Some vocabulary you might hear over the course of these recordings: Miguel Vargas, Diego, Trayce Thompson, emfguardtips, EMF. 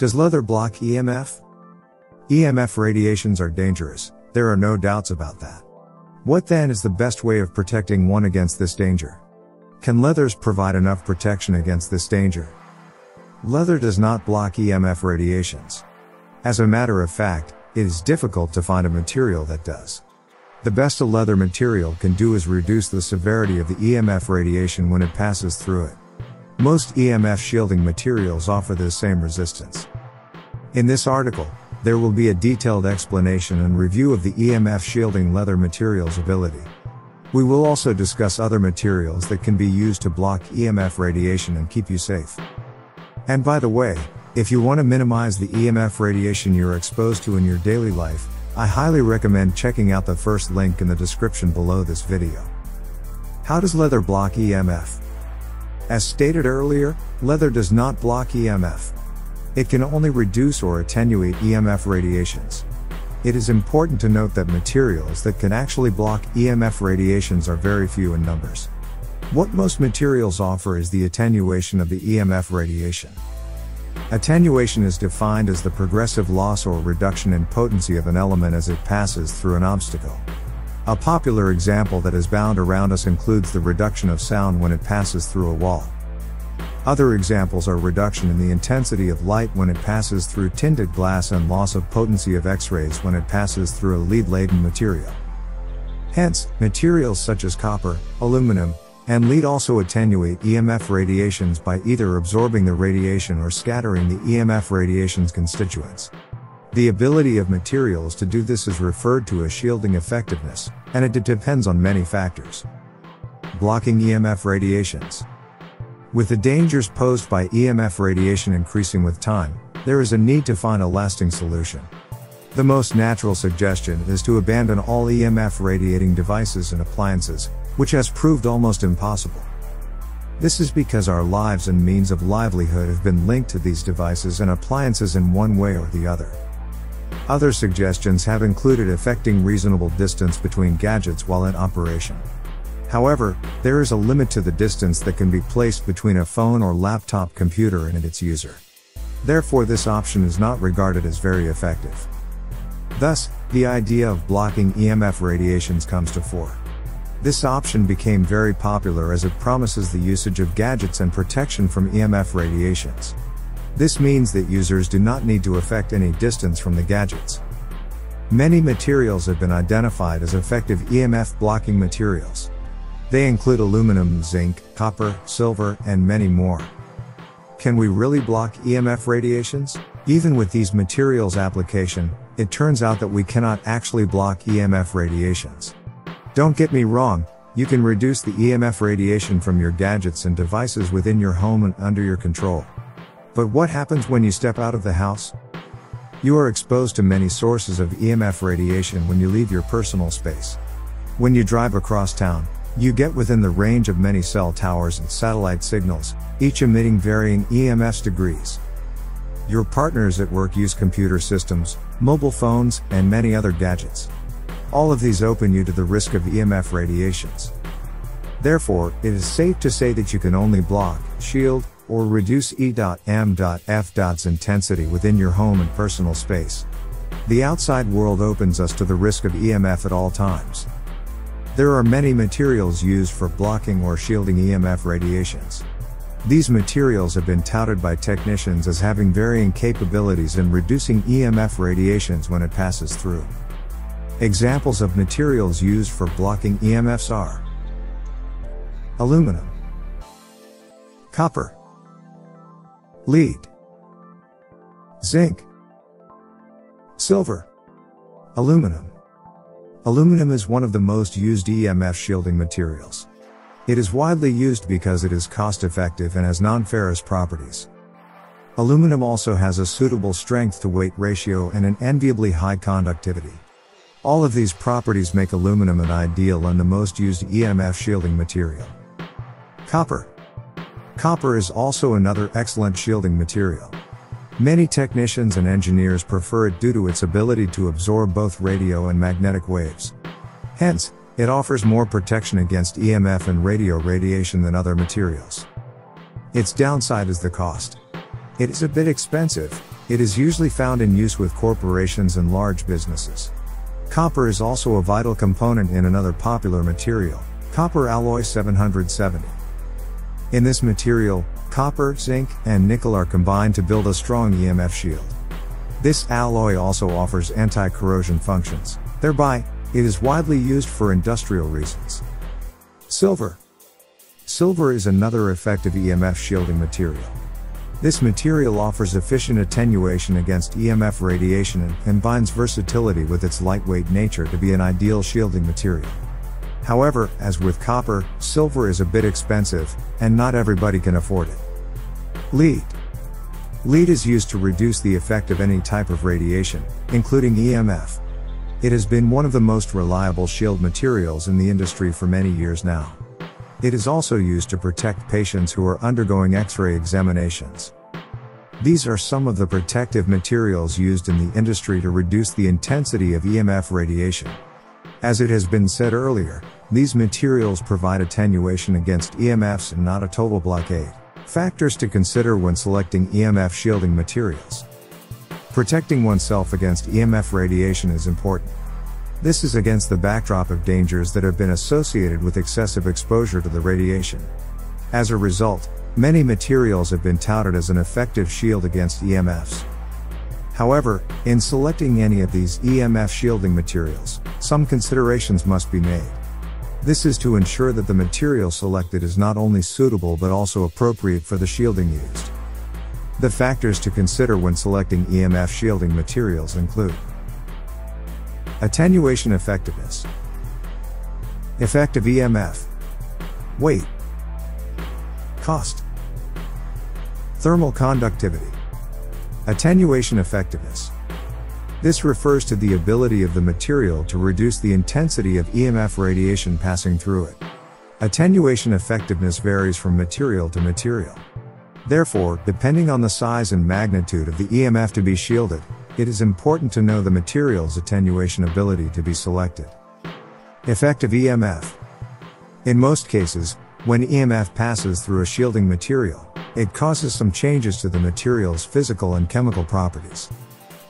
Does leather block EMF? EMF radiations are dangerous, there are no doubts about that. What then is the best way of protecting one against this danger? Can leathers provide enough protection against this danger? Leather does not block EMF radiations. As a matter of fact, it is difficult to find a material that does. The best a leather material can do is reduce the severity of the EMF radiation when it passes through it. Most EMF shielding materials offer this same resistance. In this article, there will be a detailed explanation and review of the EMF shielding leather material's ability. We will also discuss other materials that can be used to block EMF radiation and keep you safe. And by the way, if you want to minimize the EMF radiation you're exposed to in your daily life, I highly recommend checking out the first link in the description below this video. How does leather block EMF? As stated earlier, leather does not block EMF. It can only reduce or attenuate EMF radiations. It is important to note that materials that can actually block EMF radiations are very few in numbers. What most materials offer is the attenuation of the EMF radiation. Attenuation is defined as the progressive loss or reduction in potency of an element as it passes through an obstacle. A popular example that is bound around us includes the reduction of sound when it passes through a wall. Other examples are reduction in the intensity of light when it passes through tinted glass and loss of potency of X-rays when it passes through a lead-laden material. Hence, materials such as copper, aluminum, and lead also attenuate EMF radiations by either absorbing the radiation or scattering the EMF radiation's constituents. The ability of materials to do this is referred to as shielding effectiveness, and it depends on many factors. Blocking EMF radiations. With the dangers posed by EMF radiation increasing with time, there is a need to find a lasting solution. The most natural suggestion is to abandon all EMF radiating devices and appliances, which has proved almost impossible. This is because our lives and means of livelihood have been linked to these devices and appliances in one way or the other. Other suggestions have included effecting reasonable distance between gadgets while in operation. However, there is a limit to the distance that can be placed between a phone or laptop computer and its user. Therefore, this option is not regarded as very effective. Thus, the idea of blocking EMF radiations comes to fore. This option became very popular as it promises the usage of gadgets and protection from EMF radiations. This means that users do not need to affect any distance from the gadgets. Many materials have been identified as effective EMF blocking materials. They include aluminum, zinc, copper, silver, and many more. Can we really block EMF radiations? Even with these materials' application, it turns out that we cannot actually block EMF radiations. Don't get me wrong, you can reduce the EMF radiation from your gadgets and devices within your home and under your control. But what happens when you step out of the house? You are exposed to many sources of EMF radiation when you leave your personal space. When you drive across town, you get within the range of many cell towers and satellite signals, each emitting varying EMF degrees. Your partners at work use computer systems, mobile phones, and many other gadgets. All of these open you to the risk of EMF radiations. Therefore, it is safe to say that you can only block, shield, or reduce EMF's intensity within your home and personal space. The outside world opens us to the risk of EMF at all times. There are many materials used for blocking or shielding EMF radiations. These materials have been touted by technicians as having varying capabilities in reducing EMF radiations when it passes through. Examples of materials used for blocking EMFs are aluminum, copper, lead, zinc, silver, aluminum. Aluminum is one of the most used EMF shielding materials. It is widely used because it is cost-effective and has non-ferrous properties. Aluminum also has a suitable strength-to-weight ratio and an enviably high conductivity. All of these properties make aluminum an ideal and the most used EMF shielding material. Copper. Copper is also another excellent shielding material. Many technicians and engineers prefer it due to its ability to absorb both radio and magnetic waves. Hence, it offers more protection against EMF and radio radiation than other materials. Its downside is the cost. It is a bit expensive, It is usually found in use with corporations and large businesses. Copper is also a vital component in another popular material, copper alloy 770. In this material, copper, zinc, and nickel are combined to build a strong EMF shield. This alloy also offers anti-corrosion functions, thereby, it is widely used for industrial reasons. Silver. Silver is another effective EMF shielding material. This material offers efficient attenuation against EMF radiation and combines versatility with its lightweight nature to be an ideal shielding material. However, as with copper, silver is a bit expensive, and not everybody can afford it. Lead. Lead is used to reduce the effect of any type of radiation, including EMF. It has been one of the most reliable shield materials in the industry for many years now. It is also used to protect patients who are undergoing X-ray examinations. These are some of the protective materials used in the industry to reduce the intensity of EMF radiation. As it has been said earlier, these materials provide attenuation against EMFs and not a total blockade. Factors to consider when selecting EMF shielding materials. Protecting oneself against EMF radiation is important. This is against the backdrop of dangers that have been associated with excessive exposure to the radiation. As a result, many materials have been touted as an effective shield against EMFs. However, in selecting any of these EMF shielding materials, some considerations must be made. This is to ensure that the material selected is not only suitable but also appropriate for the shielding used. The factors to consider when selecting EMF shielding materials include: attenuation effectiveness, effective EMF, weight, cost, thermal conductivity. Attenuation effectiveness. This refers to the ability of the material to reduce the intensity of EMF radiation passing through it. Attenuation effectiveness varies from material to material. Therefore, depending on the size and magnitude of the EMF to be shielded, it is important to know the material's attenuation ability to be selected. Effective EMF. In most cases, when EMF passes through a shielding material, it causes some changes to the material's physical and chemical properties.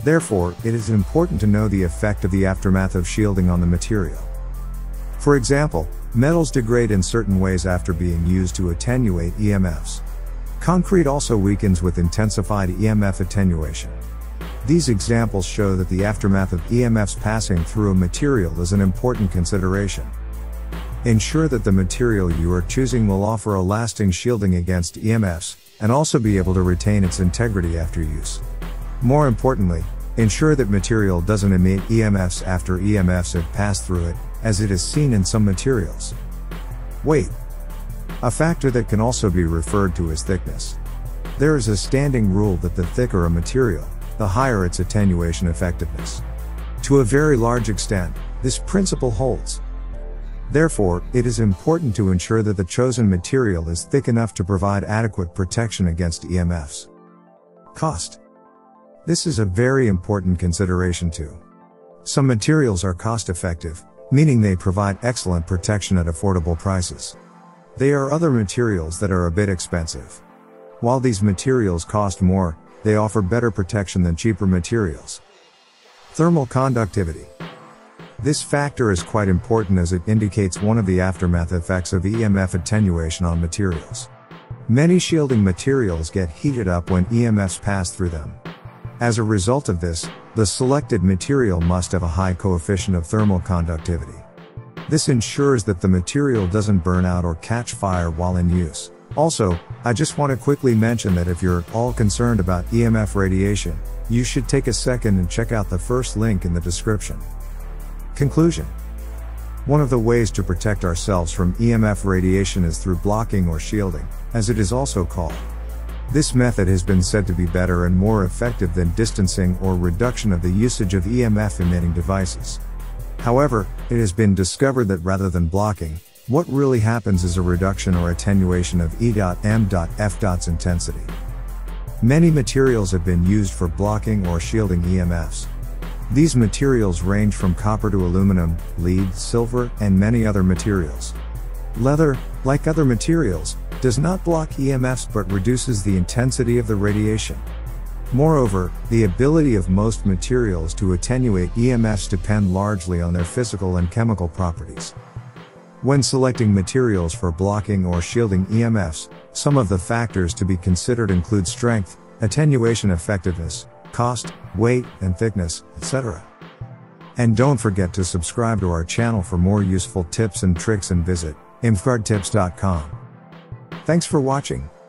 Therefore, it is important to know the effect of the aftermath of shielding on the material. For example, metals degrade in certain ways after being used to attenuate EMFs. Concrete also weakens with intensified EMF attenuation. These examples show that the aftermath of EMFs passing through a material is an important consideration. Ensure that the material you are choosing will offer a lasting shielding against EMFs, and also be able to retain its integrity after use. More importantly, ensure that material doesn't emit EMFs after EMFs have passed through it, as it is seen in some materials. Weight. A factor that can also be referred to as thickness. There is a standing rule that the thicker a material, the higher its attenuation effectiveness. To a very large extent, this principle holds. Therefore, it is important to ensure that the chosen material is thick enough to provide adequate protection against EMFs. Cost. This is a very important consideration too. Some materials are cost-effective, meaning they provide excellent protection at affordable prices. There are other materials that are a bit expensive. While these materials cost more, they offer better protection than cheaper materials. Thermal conductivity. This factor is quite important as it indicates one of the aftermath effects of EMF attenuation on materials. Many shielding materials get heated up when EMFs pass through them. As a result of this, the selected material must have a high coefficient of thermal conductivity. This ensures that the material doesn't burn out or catch fire while in use. Also, I just want to quickly mention that if you're at all concerned about EMF radiation, you should take a second and check out the first link in the description. Conclusion. One of the ways to protect ourselves from EMF radiation is through blocking or shielding, as it is also called. This method has been said to be better and more effective than distancing or reduction of the usage of EMF-emitting devices. However, it has been discovered that rather than blocking, what really happens is a reduction or attenuation of EMF's intensity. Many materials have been used for blocking or shielding EMFs. These materials range from copper to aluminum, lead, silver, and many other materials. Leather, like other materials, does not block EMFs but reduces the intensity of the radiation. Moreover, the ability of most materials to attenuate EMFs depend largely on their physical and chemical properties. When selecting materials for blocking or shielding EMFs, some of the factors to be considered include strength, attenuation effectiveness, cost, weight, and thickness, etc. And don't forget to subscribe to our channel for more useful tips and tricks and visit emfguardtips.com. Thanks for watching.